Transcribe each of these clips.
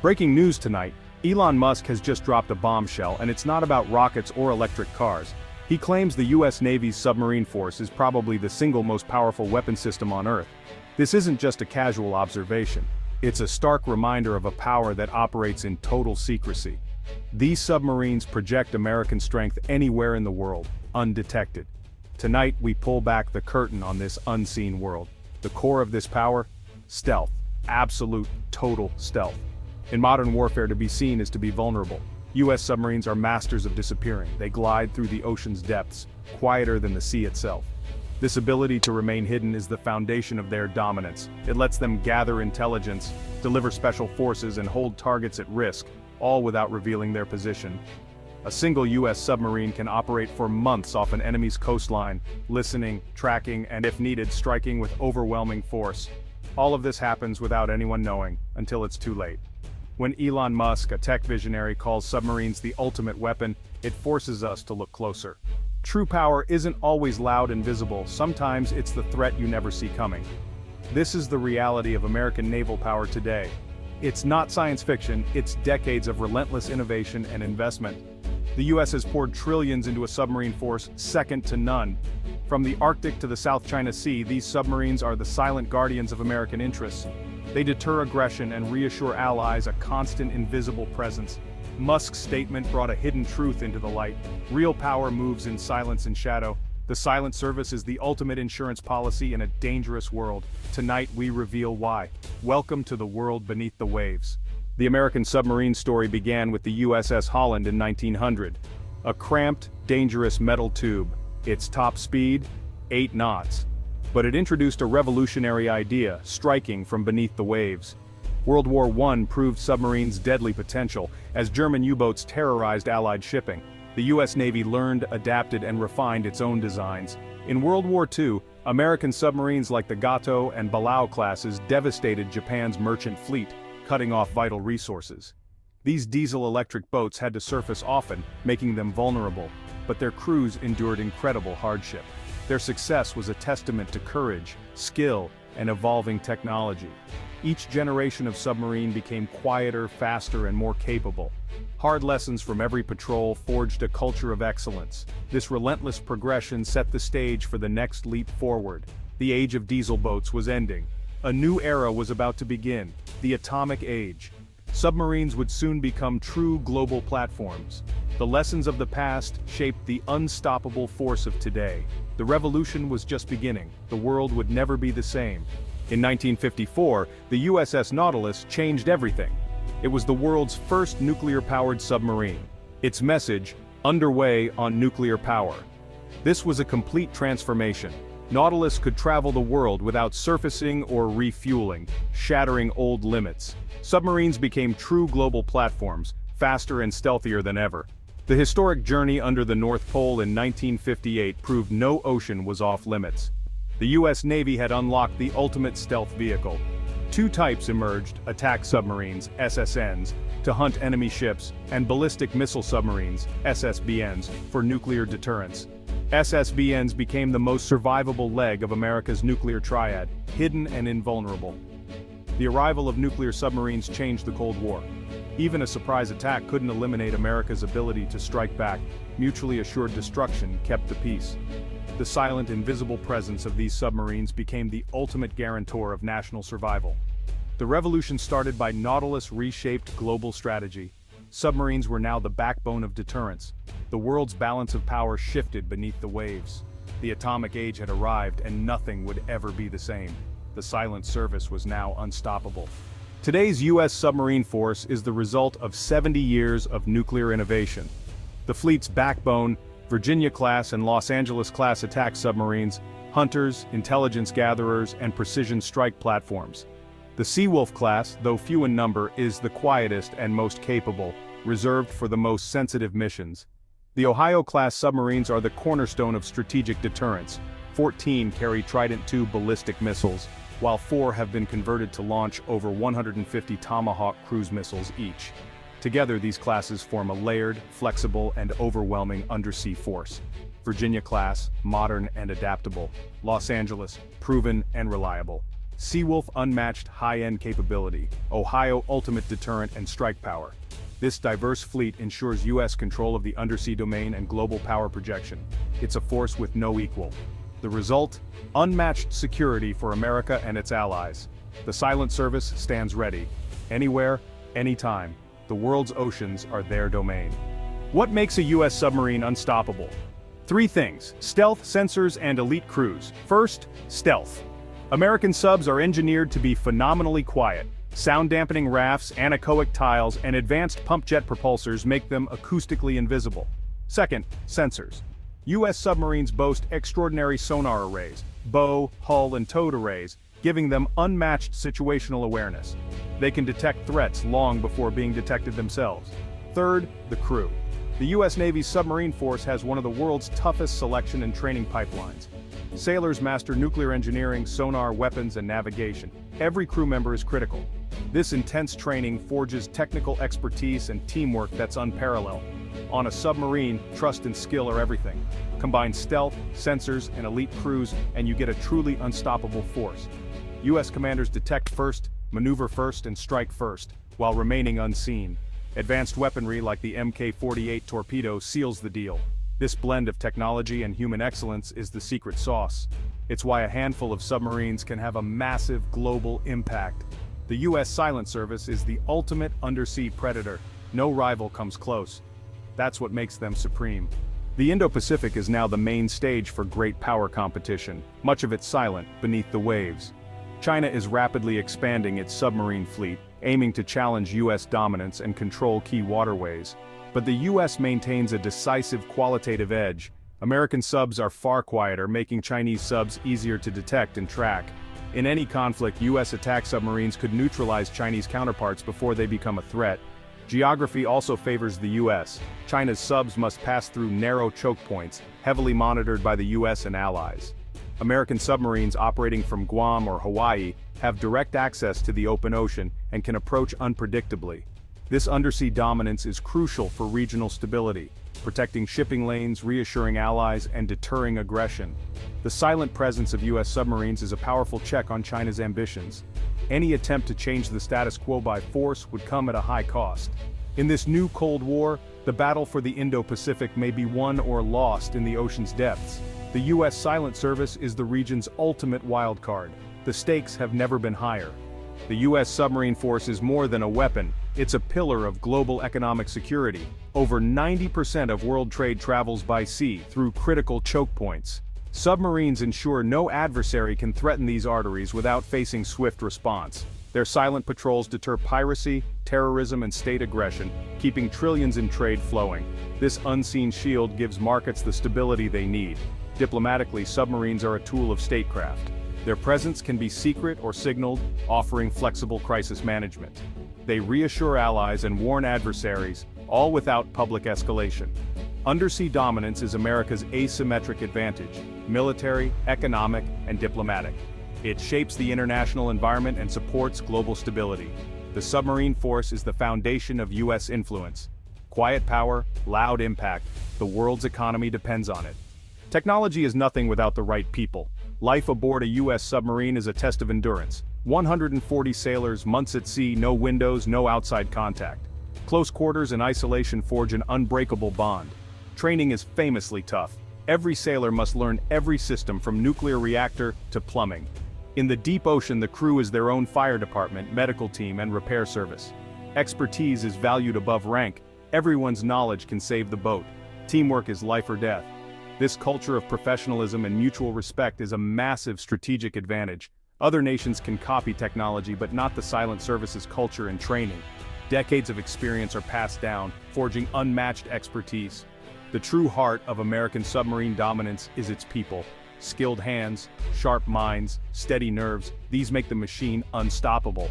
Breaking news tonight, Elon Musk has just dropped a bombshell, and it's not about rockets or electric cars. He claims the U.S. Navy's submarine force is probably the single most powerful weapon system on Earth. This isn't just a casual observation. It's a stark reminder of a power that operates in total secrecy. These submarines project American strength anywhere in the world, undetected. Tonight we pull back the curtain on this unseen world. The core of this power? Stealth. Absolute, total stealth. In modern warfare, to be seen is to be vulnerable. U.S. submarines are masters of disappearing. They glide through the ocean's depths, quieter than the sea itself. This ability to remain hidden is the foundation of their dominance. It lets them gather intelligence, deliver special forces, and hold targets at risk, all without revealing their position. A single U.S. submarine can operate for months off an enemy's coastline, listening, tracking, and if needed, striking with overwhelming force. All of this happens without anyone knowing, until it's too late. When Elon Musk, a tech visionary, calls submarines the ultimate weapon, it forces us to look closer. True power isn't always loud and visible. Sometimes it's the threat you never see coming. This is the reality of American naval power today. It's not science fiction, it's decades of relentless innovation and investment. The U.S. has poured trillions into a submarine force second to none. From the Arctic to the South China Sea, these submarines are the silent guardians of American interests. They deter aggression and reassure allies, a constant invisible presence. Musk's statement brought a hidden truth into the light. Real power moves in silence and shadow. The silent service is the ultimate insurance policy in a dangerous world. Tonight we reveal why. Welcome to the world beneath the waves. The American submarine story began with the USS Holland in 1900. A cramped, dangerous metal tube. Its top speed, 8 knots. But it introduced a revolutionary idea, striking from beneath the waves. World War I proved submarines' deadly potential, as German U-boats terrorized Allied shipping. The U.S. Navy learned, adapted, and refined its own designs. In World War II, American submarines like the Gato and Balao classes devastated Japan's merchant fleet, cutting off vital resources. These diesel-electric boats had to surface often, making them vulnerable, but their crews endured incredible hardship. Their success was a testament to courage, skill, and evolving technology. Each generation of submarine became quieter, faster, and more capable. Hard lessons from every patrol forged a culture of excellence. This relentless progression set the stage for the next leap forward. The age of diesel boats was ending. A new era was about to begin, the atomic age. Submarines would soon become true global platforms. The lessons of the past shaped the unstoppable force of today. The revolution was just beginning. The world would never be the same. In 1954, the USS Nautilus changed everything. It was the world's first nuclear-powered submarine. Its message, underway on nuclear power. This was a complete transformation. Nautilus could travel the world without surfacing or refueling, shattering old limits. Submarines became true global platforms, faster and stealthier than ever. The historic journey under the North Pole in 1958 proved no ocean was off limits. The U.S. Navy had unlocked the ultimate stealth vehicle. Two types emerged, attack submarines, SSNs, to hunt enemy ships, and ballistic missile submarines, SSBNs, for nuclear deterrence. SSBNs became the most survivable leg of America's nuclear triad, hidden and invulnerable. The arrival of nuclear submarines changed the Cold War. Even a surprise attack couldn't eliminate America's ability to strike back. Mutually assured destruction kept the peace. The silent, invisible presence of these submarines became the ultimate guarantor of national survival. The revolution started by Nautilus reshaped global strategy. Submarines were now the backbone of deterrence. The world's balance of power shifted beneath the waves. The atomic age had arrived, and nothing would ever be the same. The silent service was now unstoppable. Today's U.S. submarine force is the result of 70 years of nuclear innovation. The fleet's backbone, Virginia-class and Los Angeles-class attack submarines, hunters, intelligence gatherers, and precision strike platforms. The Seawolf class, though few in number, is the quietest and most capable, reserved for the most sensitive missions. The Ohio-class submarines are the cornerstone of strategic deterrence. 14 carry Trident II ballistic missiles, while 4 have been converted to launch over 150 Tomahawk cruise missiles each. Together, these classes form a layered, flexible, and overwhelming undersea force. Virginia-class, modern and adaptable. Los Angeles, proven and reliable. Seawolf unmatched high-end capability, Ohio ultimate deterrent and strike power. This diverse fleet ensures U.S. control of the undersea domain and global power projection. It's a force with no equal. The result? Unmatched security for America and its allies. The Silent Service stands ready. Anywhere, anytime, the world's oceans are their domain. What makes a U.S. submarine unstoppable? Three things: stealth, sensors, and elite crews. First, stealth. American subs are engineered to be phenomenally quiet. Sound-dampening rafts, anechoic tiles, and advanced pump-jet propulsors make them acoustically invisible. Second, sensors. U.S. submarines boast extraordinary sonar arrays, bow, hull, and towed arrays, giving them unmatched situational awareness. They can detect threats long before being detected themselves. Third, the crew. The U.S. Navy's submarine force has one of the world's toughest selection and training pipelines. Sailors master nuclear engineering, sonar, weapons, and navigation. Every crew member is critical. This intense training forges technical expertise and teamwork that's unparalleled. On a submarine, trust and skill are everything. Combine stealth, sensors, and elite crews, and you get a truly unstoppable force. U.S. commanders detect first, maneuver first, and strike first, while remaining unseen. Advanced weaponry like the MK-48 torpedo seals the deal. This blend of technology and human excellence is the secret sauce. It's why a handful of submarines can have a massive global impact. The U.S. Silent Service is the ultimate undersea predator. No rival comes close. That's what makes them supreme. The Indo-Pacific is now the main stage for great power competition, much of it silent, beneath the waves. China is rapidly expanding its submarine fleet, aiming to challenge U.S. dominance and control key waterways. But the U.S. maintains a decisive qualitative edge. American subs are far quieter, making Chinese subs easier to detect and track. In any conflict, U.S. attack submarines could neutralize Chinese counterparts before they become a threat. Geography also favors the U.S. China's subs must pass through narrow choke points, heavily monitored by the U.S. and allies. American submarines operating from Guam or Hawaii have direct access to the open ocean and can approach unpredictably. This undersea dominance is crucial for regional stability, protecting shipping lanes, reassuring allies, and deterring aggression. The silent presence of U.S. submarines is a powerful check on China's ambitions. Any attempt to change the status quo by force would come at a high cost. In this new Cold War, the battle for the Indo-Pacific may be won or lost in the ocean's depths. The U.S. Silent Service is the region's ultimate wildcard. The stakes have never been higher. The U.S. submarine force is more than a weapon, it's a pillar of global economic security. Over 90% of world trade travels by sea through critical choke points. Submarines ensure no adversary can threaten these arteries without facing swift response. Their silent patrols deter piracy, terrorism, and state aggression, keeping trillions in trade flowing. This unseen shield gives markets the stability they need. Diplomatically, submarines are a tool of statecraft. Their presence can be secret or signaled, offering flexible crisis management. They reassure allies and warn adversaries, all without public escalation. Undersea dominance is America's asymmetric advantage: military, economic, and diplomatic. It shapes the international environment and supports global stability. The submarine force is the foundation of U.S. influence. Quiet power, loud impact, the world's economy depends on it. Technology is nothing without the right people. Life aboard a U.S. submarine is a test of endurance. 140 sailors, months at sea, no windows, no outside contact. Close quarters and isolation forge an unbreakable bond. Training is famously tough. Every sailor must learn every system from nuclear reactor to plumbing. In the deep ocean, the crew is their own fire department, medical team, and repair service. Expertise is valued above rank. Everyone's knowledge can save the boat. Teamwork is life or death. This culture of professionalism and mutual respect is a massive strategic advantage. Other nations can copy technology, but not the Silent Service's culture and training. Decades of experience are passed down, forging unmatched expertise. The true heart of American submarine dominance is its people. Skilled hands, sharp minds, steady nerves, these make the machine unstoppable.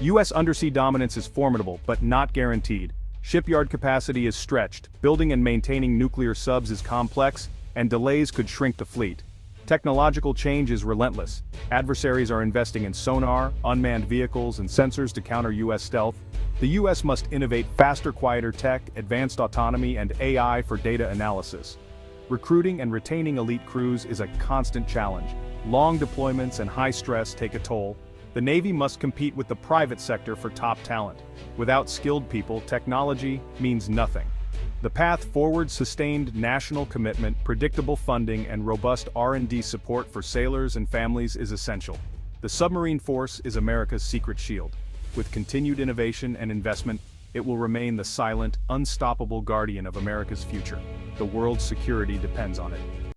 U.S. undersea dominance is formidable, but not guaranteed. Shipyard capacity is stretched, building and maintaining nuclear subs is complex, and delays could shrink the fleet. Technological change is relentless. Adversaries are investing in sonar, unmanned vehicles, and sensors to counter U.S. stealth. The U.S. must innovate faster, quieter tech, advanced autonomy, and AI for data analysis. Recruiting and retaining elite crews is a constant challenge. Long deployments and high stress take a toll. The Navy must compete with the private sector for top talent. Without skilled people, technology means nothing. The path forward: sustained national commitment, predictable funding, and robust R&D support for sailors and families is essential. The submarine force is America's secret shield. With continued innovation and investment, it will remain the silent, unstoppable guardian of America's future. The world's security depends on it.